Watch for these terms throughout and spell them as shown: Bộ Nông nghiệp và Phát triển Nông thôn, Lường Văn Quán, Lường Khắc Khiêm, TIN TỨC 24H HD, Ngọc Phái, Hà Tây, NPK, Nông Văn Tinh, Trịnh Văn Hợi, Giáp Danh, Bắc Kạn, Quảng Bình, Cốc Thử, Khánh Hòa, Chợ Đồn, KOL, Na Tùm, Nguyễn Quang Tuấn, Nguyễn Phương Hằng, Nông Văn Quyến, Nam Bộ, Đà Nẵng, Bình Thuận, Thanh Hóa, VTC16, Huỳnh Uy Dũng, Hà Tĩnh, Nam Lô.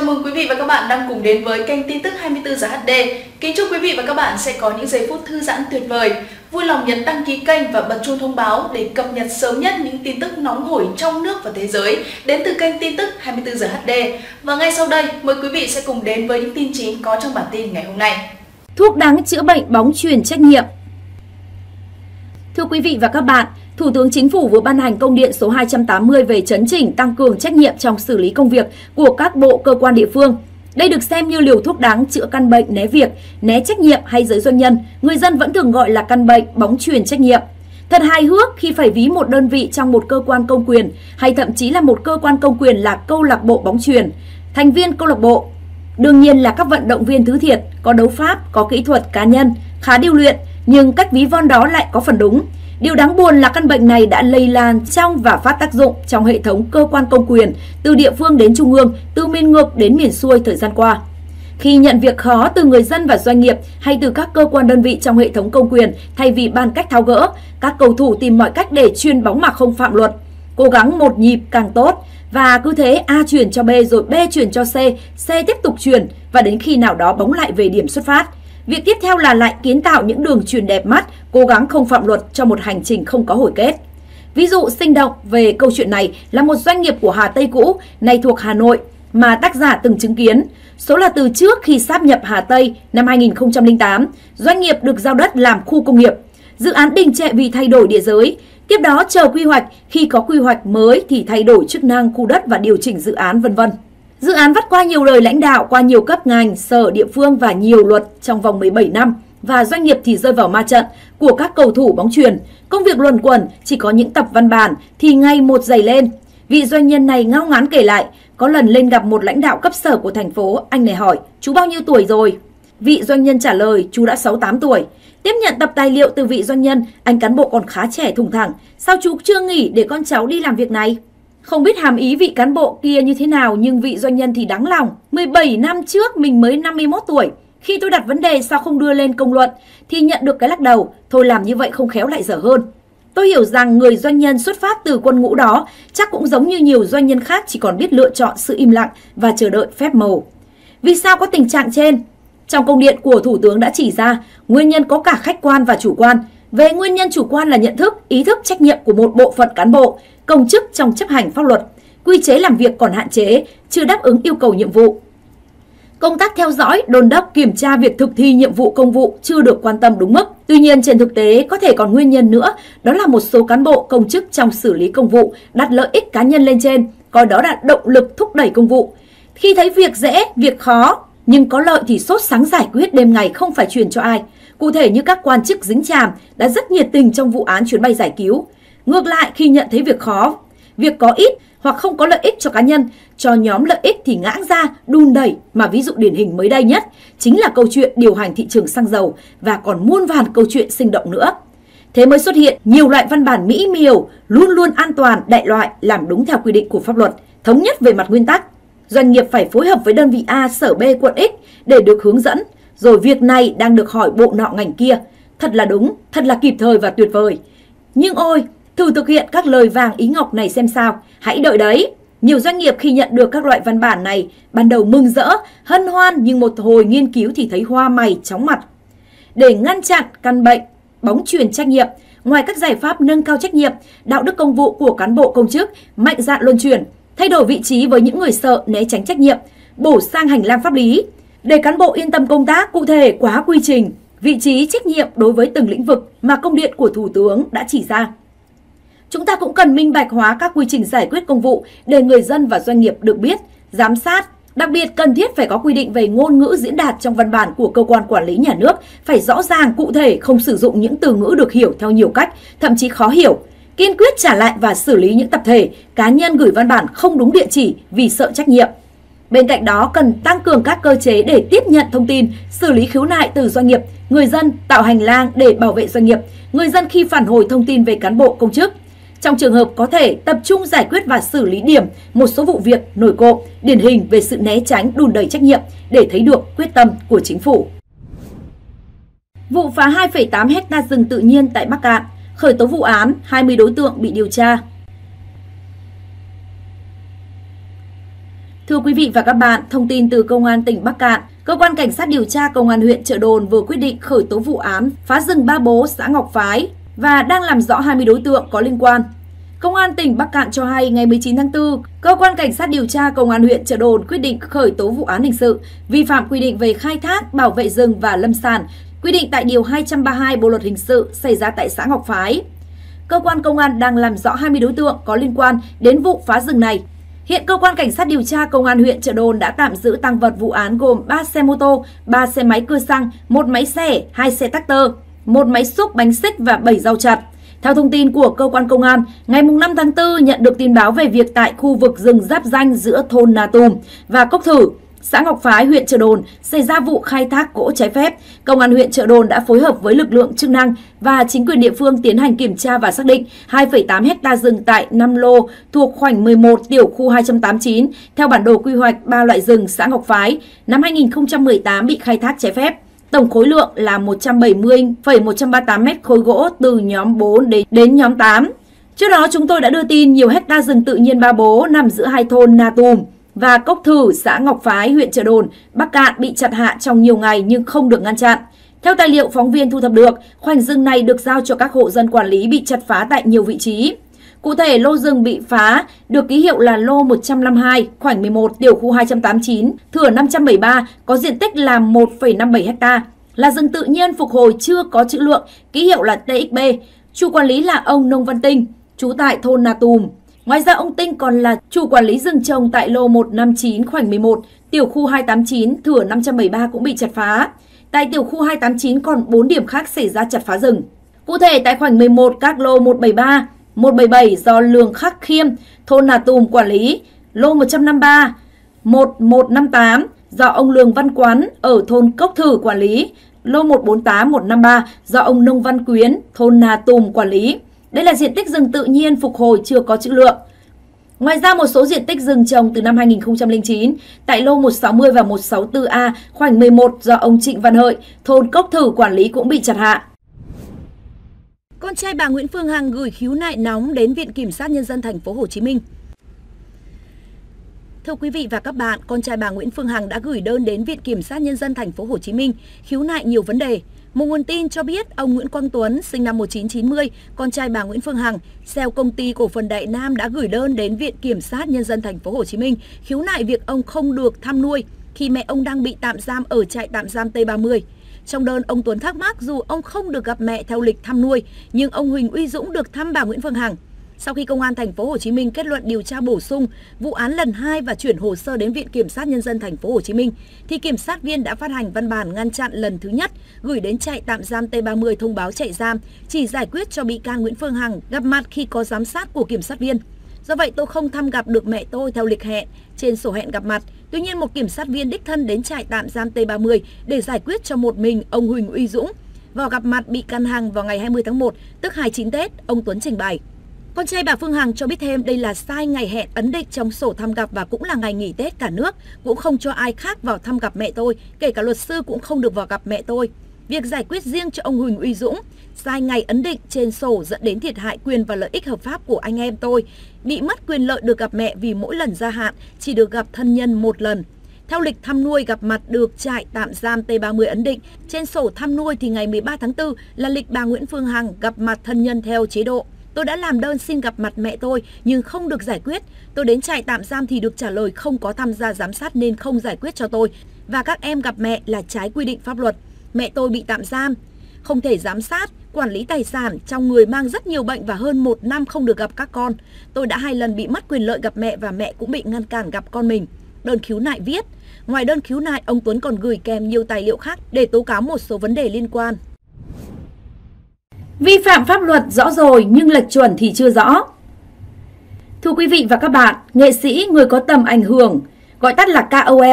Chào mừng quý vị và các bạn đang cùng đến với kênh tin tức 24h HD. Kính chúc quý vị và các bạn sẽ có những giây phút thư giãn tuyệt vời. Vui lòng nhấn đăng ký kênh và bật chuông thông báo để cập nhật sớm nhất những tin tức nóng hổi trong nước và thế giới đến từ kênh tin tức 24h HD. Và ngay sau đây, mời quý vị sẽ cùng đến với những tin chính có trong bản tin ngày hôm nay. Thuốc đắng chữa bệnh bóng chuyền trách nhiệm. Thưa quý vị và các bạn, Thủ tướng Chính phủ vừa ban hành công điện số 280 về chấn chỉnh tăng cường trách nhiệm trong xử lý công việc của các bộ cơ quan địa phương. Đây được xem như liều thuốc đắng chữa căn bệnh né việc, né trách nhiệm hay giới doanh nhân, người dân vẫn thường gọi là căn bệnh bóng chuyền trách nhiệm. Thật hài hước khi phải ví một đơn vị trong một cơ quan công quyền hay thậm chí là một cơ quan công quyền là câu lạc bộ bóng chuyền, thành viên câu lạc bộ. Đương nhiên là các vận động viên thứ thiệt, có đấu pháp, có kỹ thuật cá nhân, khá điêu luyện, nhưng cách ví von đó lại có phần đúng. Điều đáng buồn là căn bệnh này đã lây lan trong và phát tác dụng trong hệ thống cơ quan công quyền, từ địa phương đến trung ương, từ miền ngược đến miền xuôi thời gian qua. Khi nhận việc khó từ người dân và doanh nghiệp hay từ các cơ quan đơn vị trong hệ thống công quyền, thay vì bàn cách tháo gỡ, các cầu thủ tìm mọi cách để chuyền bóng mà không phạm luật. Cố gắng một nhịp càng tốt, và cứ thế A chuyển cho B rồi B chuyển cho C, C tiếp tục chuyển và đến khi nào đó bóng lại về điểm xuất phát. Việc tiếp theo là lại kiến tạo những đường truyền đẹp mắt, cố gắng không phạm luật cho một hành trình không có hồi kết. Ví dụ sinh động về câu chuyện này là một doanh nghiệp của Hà Tây cũ, nay thuộc Hà Nội, mà tác giả từng chứng kiến. Số là từ trước khi sáp nhập Hà Tây năm 2008, doanh nghiệp được giao đất làm khu công nghiệp. Dự án đình trệ vì thay đổi địa giới, tiếp đó chờ quy hoạch, khi có quy hoạch mới thì thay đổi chức năng khu đất và điều chỉnh dự án vân vân. Dự án vắt qua nhiều lời lãnh đạo, qua nhiều cấp ngành, sở, địa phương và nhiều luật trong vòng 17 năm và doanh nghiệp thì rơi vào ma trận của các cầu thủ bóng chuyền. Công việc luẩn quẩn, chỉ có những tập văn bản thì ngày một dày lên. Vị doanh nhân này ngao ngán kể lại, có lần lên gặp một lãnh đạo cấp sở của thành phố, anh này hỏi, chú bao nhiêu tuổi rồi? Vị doanh nhân trả lời, chú đã 68 tuổi. Tiếp nhận tập tài liệu từ vị doanh nhân, anh cán bộ còn khá trẻ thủng thẳng, sao chú chưa nghỉ để con cháu đi làm việc này? Không biết hàm ý vị cán bộ kia như thế nào nhưng vị doanh nhân thì đáng lòng. 17 năm trước mình mới 51 tuổi. Khi tôi đặt vấn đề sao không đưa lên công luận thì nhận được cái lắc đầu. Thôi làm như vậy không khéo lại dở hơn. Tôi hiểu rằng người doanh nhân xuất phát từ quân ngũ đó chắc cũng giống như nhiều doanh nhân khác chỉ còn biết lựa chọn sự im lặng và chờ đợi phép màu. Vì sao có tình trạng trên? Trong công điện của Thủ tướng đã chỉ ra nguyên nhân có cả khách quan và chủ quan. Về nguyên nhân chủ quan là nhận thức, ý thức trách nhiệm của một bộ phận cán bộ, công chức trong chấp hành pháp luật, quy chế làm việc còn hạn chế, chưa đáp ứng yêu cầu nhiệm vụ. Công tác theo dõi, đôn đốc, kiểm tra việc thực thi nhiệm vụ công vụ chưa được quan tâm đúng mức. Tuy nhiên trên thực tế có thể còn nguyên nhân nữa, đó là một số cán bộ công chức trong xử lý công vụ đặt lợi ích cá nhân lên trên, coi đó là động lực thúc đẩy công vụ. Khi thấy việc dễ, việc khó, nhưng có lợi thì sốt sáng giải quyết đêm ngày không phải truyền cho ai. Cụ thể như các quan chức dính chàm đã rất nhiệt tình trong vụ án chuyến bay giải cứu. Ngược lại khi nhận thấy việc khó, việc có ít hoặc không có lợi ích cho cá nhân, cho nhóm lợi ích thì ngã ra, đùn đẩy mà ví dụ điển hình mới đây nhất chính là câu chuyện điều hành thị trường xăng dầu và còn muôn vàn câu chuyện sinh động nữa. Thế mới xuất hiện nhiều loại văn bản mỹ miều, luôn luôn an toàn, đại loại, làm đúng theo quy định của pháp luật, thống nhất về mặt nguyên tắc. Doanh nghiệp phải phối hợp với đơn vị A, sở B, quận X để được hướng dẫn. Rồi việc này đang được hỏi bộ nọ ngành kia. Thật là đúng, thật là kịp thời và tuyệt vời. Nhưng ôi, thử thực hiện các lời vàng ý ngọc này xem sao. Hãy đợi đấy. Nhiều doanh nghiệp khi nhận được các loại văn bản này, ban đầu mừng rỡ, hân hoan nhưng một hồi nghiên cứu thì thấy hoa mày chóng mặt. Để ngăn chặn căn bệnh bóng chuyền trách nhiệm, ngoài các giải pháp nâng cao trách nhiệm, đạo đức công vụ của cán bộ công chức, mạnh dạn luân chuyển, thay đổi vị trí với những người sợ né tránh trách nhiệm, bổ sang hành lang pháp lý. Để cán bộ yên tâm công tác, cụ thể quá quy trình, vị trí trách nhiệm đối với từng lĩnh vực mà công điện của Thủ tướng đã chỉ ra. Chúng ta cũng cần minh bạch hóa các quy trình giải quyết công vụ để người dân và doanh nghiệp được biết, giám sát. Đặc biệt cần thiết phải có quy định về ngôn ngữ diễn đạt trong văn bản của cơ quan quản lý nhà nước, phải rõ ràng cụ thể, không sử dụng những từ ngữ được hiểu theo nhiều cách, thậm chí khó hiểu. Kiên quyết trả lại và xử lý những tập thể, cá nhân gửi văn bản không đúng địa chỉ vì sợ trách nhiệm. Bên cạnh đó cần tăng cường các cơ chế để tiếp nhận thông tin, xử lý khiếu nại từ doanh nghiệp, người dân, tạo hành lang để bảo vệ doanh nghiệp, người dân khi phản hồi thông tin về cán bộ công chức. Trong trường hợp có thể tập trung giải quyết và xử lý điểm một số vụ việc nổi cộm, điển hình về sự né tránh đùn đẩy trách nhiệm để thấy được quyết tâm của chính phủ. Vụ phá 2,8 hecta rừng tự nhiên tại Bắc Kạn, khởi tố vụ án, 20 đối tượng bị điều tra. Thưa quý vị và các bạn, thông tin từ Công an tỉnh Bắc Kạn, Cơ quan Cảnh sát điều tra Công an huyện Chợ Đồn vừa quyết định khởi tố vụ án phá rừng Ba Bố, xã Ngọc Phái và đang làm rõ 20 đối tượng có liên quan. Công an tỉnh Bắc Kạn cho hay ngày 19 tháng 4, Cơ quan Cảnh sát điều tra Công an huyện Chợ Đồn quyết định khởi tố vụ án hình sự vi phạm quy định về khai thác, bảo vệ rừng và lâm sản, quy định tại Điều 232 Bộ Luật Hình sự xảy ra tại xã Ngọc Phái. Cơ quan công an đang làm rõ 20 đối tượng có liên quan đến vụ phá rừng này. Hiện Cơ quan Cảnh sát điều tra Công an huyện Chợ Đồn đã tạm giữ tang vật vụ án gồm 3 xe mô tô, 3 xe máy cưa xăng, 1 máy xẻ, 2 xe tractor, 1 máy xúc bánh xích và 7 dao chặt. Theo thông tin của Cơ quan Công an, ngày 5 tháng 4 nhận được tin báo về việc tại khu vực rừng giáp danh giữa thôn Na Tùm và Cốc Thử, xã Ngọc Phái, huyện Chợ Đồn xảy ra vụ khai thác gỗ trái phép. Công an huyện Chợ Đồn đã phối hợp với lực lượng chức năng và chính quyền địa phương tiến hành kiểm tra và xác định 2,8 hecta rừng tại Nam Lô thuộc khoảnh 11 tiểu khu 289 theo bản đồ quy hoạch 3 loại rừng xã Ngọc Phái năm 2018 bị khai thác trái phép. Tổng khối lượng là 170,138 mét khối gỗ từ nhóm 4 đến nhóm 8. Trước đó chúng tôi đã đưa tin nhiều hecta rừng tự nhiên Ba Bố nằm giữa hai thôn Na Tùm và Cốc Thử, xã Ngọc Phái, huyện Chợ Đồn, Bắc Kạn bị chặt hạ trong nhiều ngày nhưng không được ngăn chặn. Theo tài liệu phóng viên thu thập được, khoảnh rừng này được giao cho các hộ dân quản lý bị chặt phá tại nhiều vị trí. Cụ thể, lô rừng bị phá được ký hiệu là lô 152, khoảnh 11, tiểu khu 289, thửa 573, có diện tích là 1,57 ha, là rừng tự nhiên phục hồi chưa có trữ lượng, ký hiệu là TXB. Chủ quản lý là ông Nông Văn Tinh, trú tại thôn Na Tùm. Ngoài ra, ông Tinh còn là chủ quản lý rừng trồng tại lô 159 khoảnh 11, tiểu khu 289, thửa 573 cũng bị chặt phá. Tại tiểu khu 289 còn 4 điểm khác xảy ra chặt phá rừng. Cụ thể, tại khoảnh 11 các lô 173, 177 do Lường Khắc Khiêm, thôn Na Tùm quản lý, lô 153, 1158 do ông Lường Văn Quán ở thôn Cốc Thử quản lý, lô 148, 153 do ông Nông Văn Quyến, thôn Na Tùm quản lý. Đây là diện tích rừng tự nhiên phục hồi chưa có trữ lượng. Ngoài ra, một số diện tích rừng trồng từ năm 2009 tại lô 160 và 164A khoảnh 11 do ông Trịnh Văn Hợi, thôn Cốc Thử quản lý cũng bị chặt hạ. Con trai bà Nguyễn Phương Hằng gửi khiếu nại nóng đến Viện Kiểm sát Nhân dân Thành phố Hồ Chí Minh. Thưa quý vị và các bạn, con trai bà Nguyễn Phương Hằng đã gửi đơn đến Viện Kiểm sát Nhân dân Thành phố Hồ Chí Minh khiếu nại nhiều vấn đề. Một nguồn tin cho biết ông Nguyễn Quang Tuấn, sinh năm 1990, con trai bà Nguyễn Phương Hằng, CEO công ty cổ phần Đại Nam đã gửi đơn đến Viện Kiểm sát Nhân dân Thành phố Hồ Chí Minh khiếu nại việc ông không được thăm nuôi khi mẹ ông đang bị tạm giam ở trại tạm giam T30. Trong đơn, ông Tuấn thắc mắc dù ông không được gặp mẹ theo lịch thăm nuôi, nhưng ông Huỳnh Uy Dũng được thăm bà Nguyễn Phương Hằng. Sau khi Công an Thành phố Hồ Chí Minh kết luận điều tra bổ sung vụ án lần 2 và chuyển hồ sơ đến Viện Kiểm sát Nhân dân Thành phố Hồ Chí Minh, thì kiểm sát viên đã phát hành văn bản ngăn chặn lần thứ nhất gửi đến trại tạm giam T30 thông báo trại giam chỉ giải quyết cho bị can Nguyễn Phương Hằng gặp mặt khi có giám sát của kiểm sát viên. Do vậy, tôi không thăm gặp được mẹ tôi theo lịch hẹn trên sổ hẹn gặp mặt. Tuy nhiên, một kiểm sát viên đích thân đến trại tạm giam T30 để giải quyết cho một mình ông Huỳnh Uy Dũng. Vào gặp mặt bị can Hằng vào ngày 20 tháng 1, tức 29 Tết, ông Tuấn trình bày. Con trai bà Phương Hằng cho biết thêm đây là sai ngày hẹn ấn định trong sổ thăm gặp và cũng là ngày nghỉ Tết cả nước, cũng không cho ai khác vào thăm gặp mẹ tôi, kể cả luật sư cũng không được vào gặp mẹ tôi. Việc giải quyết riêng cho ông Huỳnh Uy Dũng, sai ngày ấn định trên sổ dẫn đến thiệt hại quyền và lợi ích hợp pháp của anh em tôi, bị mất quyền lợi được gặp mẹ vì mỗi lần gia hạn chỉ được gặp thân nhân một lần. Theo lịch thăm nuôi gặp mặt được trại tạm giam T30 ấn định, trên sổ thăm nuôi thì ngày 13 tháng 4 là lịch bà Nguyễn Phương Hằng gặp mặt thân nhân theo chế độ. Tôi đã làm đơn xin gặp mặt mẹ tôi nhưng không được giải quyết. Tôi đến trại tạm giam thì được trả lời không có tham gia giám sát nên không giải quyết cho tôi. Và các em gặp mẹ là trái quy định pháp luật. Mẹ tôi bị tạm giam, không thể giám sát, quản lý tài sản, trong người mang rất nhiều bệnh và hơn 1 năm không được gặp các con. Tôi đã 2 lần bị mất quyền lợi gặp mẹ và mẹ cũng bị ngăn cản gặp con mình. Đơn khiếu nại viết. Ngoài đơn khiếu nại, ông Tuấn còn gửi kèm nhiều tài liệu khác để tố cáo một số vấn đề liên quan. Vi phạm pháp luật rõ rồi nhưng lệch chuẩn thì chưa rõ. Thưa quý vị và các bạn, nghệ sĩ, người có tầm ảnh hưởng, gọi tắt là KOL,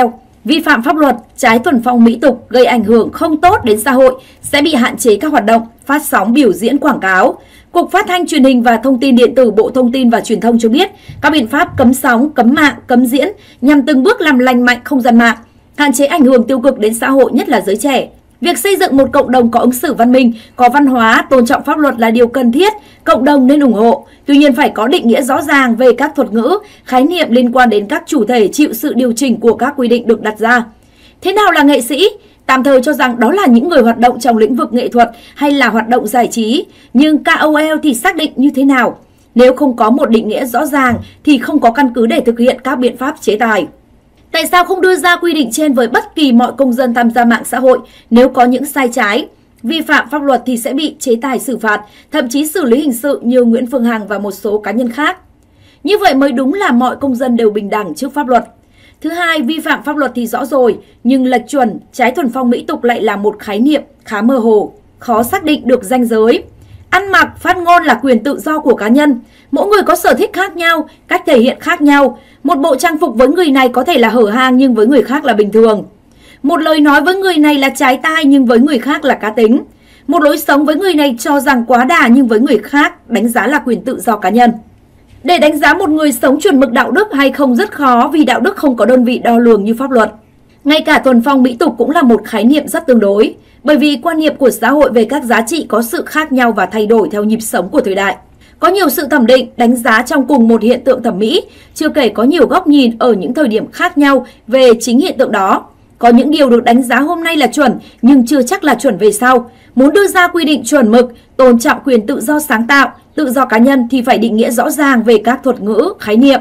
vi phạm pháp luật, trái thuần phong mỹ tục, gây ảnh hưởng không tốt đến xã hội sẽ bị hạn chế các hoạt động, phát sóng, biểu diễn, quảng cáo. Cục Phát thanh Truyền hình và Thông tin Điện tử, Bộ Thông tin và Truyền thông cho biết các biện pháp cấm sóng, cấm mạng, cấm diễn nhằm từng bước làm lành mạnh không gian mạng, hạn chế ảnh hưởng tiêu cực đến xã hội, nhất là giới trẻ. Việc xây dựng một cộng đồng có ứng xử văn minh, có văn hóa, tôn trọng pháp luật là điều cần thiết, cộng đồng nên ủng hộ. Tuy nhiên phải có định nghĩa rõ ràng về các thuật ngữ, khái niệm liên quan đến các chủ thể chịu sự điều chỉnh của các quy định được đặt ra. Thế nào là nghệ sĩ? Tạm thời cho rằng đó là những người hoạt động trong lĩnh vực nghệ thuật hay là hoạt động giải trí, nhưng KOL thì xác định như thế nào? Nếu không có một định nghĩa rõ ràng thì không có căn cứ để thực hiện các biện pháp chế tài. Tại sao không đưa ra quy định trên với bất kỳ mọi công dân tham gia mạng xã hội nếu có những sai trái? Vi phạm pháp luật thì sẽ bị chế tài xử phạt, thậm chí xử lý hình sự như Nguyễn Phương Hằng và một số cá nhân khác. Như vậy mới đúng là mọi công dân đều bình đẳng trước pháp luật. Thứ hai, vi phạm pháp luật thì rõ rồi, nhưng lệch chuẩn, trái thuần phong mỹ tục lại là một khái niệm khá mơ hồ, khó xác định được ranh giới. Ăn mặc, phát ngôn là quyền tự do của cá nhân. Mỗi người có sở thích khác nhau, cách thể hiện khác nhau. Một bộ trang phục với người này có thể là hở hang nhưng với người khác là bình thường. Một lời nói với người này là trái tai nhưng với người khác là cá tính. Một lối sống với người này cho rằng quá đà nhưng với người khác đánh giá là quyền tự do cá nhân. Để đánh giá một người sống chuẩn mực đạo đức hay không rất khó vì đạo đức không có đơn vị đo lường như pháp luật. Ngay cả thuần phong mỹ tục cũng là một khái niệm rất tương đối, bởi vì quan niệm của xã hội về các giá trị có sự khác nhau và thay đổi theo nhịp sống của thời đại. Có nhiều sự thẩm định, đánh giá trong cùng một hiện tượng thẩm mỹ, chưa kể có nhiều góc nhìn ở những thời điểm khác nhau về chính hiện tượng đó. Có những điều được đánh giá hôm nay là chuẩn nhưng chưa chắc là chuẩn về sau. Muốn đưa ra quy định chuẩn mực, tôn trọng quyền tự do sáng tạo, tự do cá nhân thì phải định nghĩa rõ ràng về các thuật ngữ, khái niệm.